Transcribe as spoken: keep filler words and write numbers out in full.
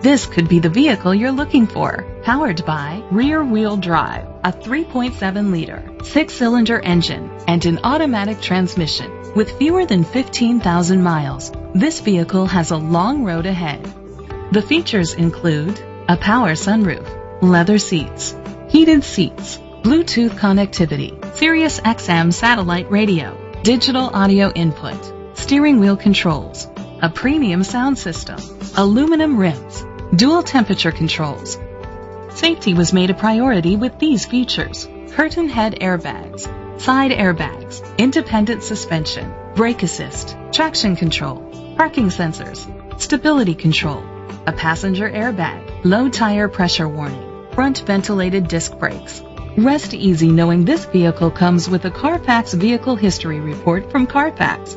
This could be the vehicle you're looking for. Powered by rear-wheel drive, a three point seven liter, six-cylinder engine, and an automatic transmission. With fewer than fifteen thousand miles, this vehicle has a long road ahead. The features include a power sunroof, leather seats, heated seats, Bluetooth connectivity, Sirius X M satellite radio, digital audio input, steering wheel controls, a premium sound system, aluminum rims, dual temperature controls. Safety was made a priority with these features: curtain head airbags, side airbags, independent suspension, brake assist, traction control, parking sensors, stability control, a passenger airbag, low tire pressure warning, front ventilated disc brakes. Rest easy knowing this vehicle comes with a Carfax Vehicle History Report from Carfax,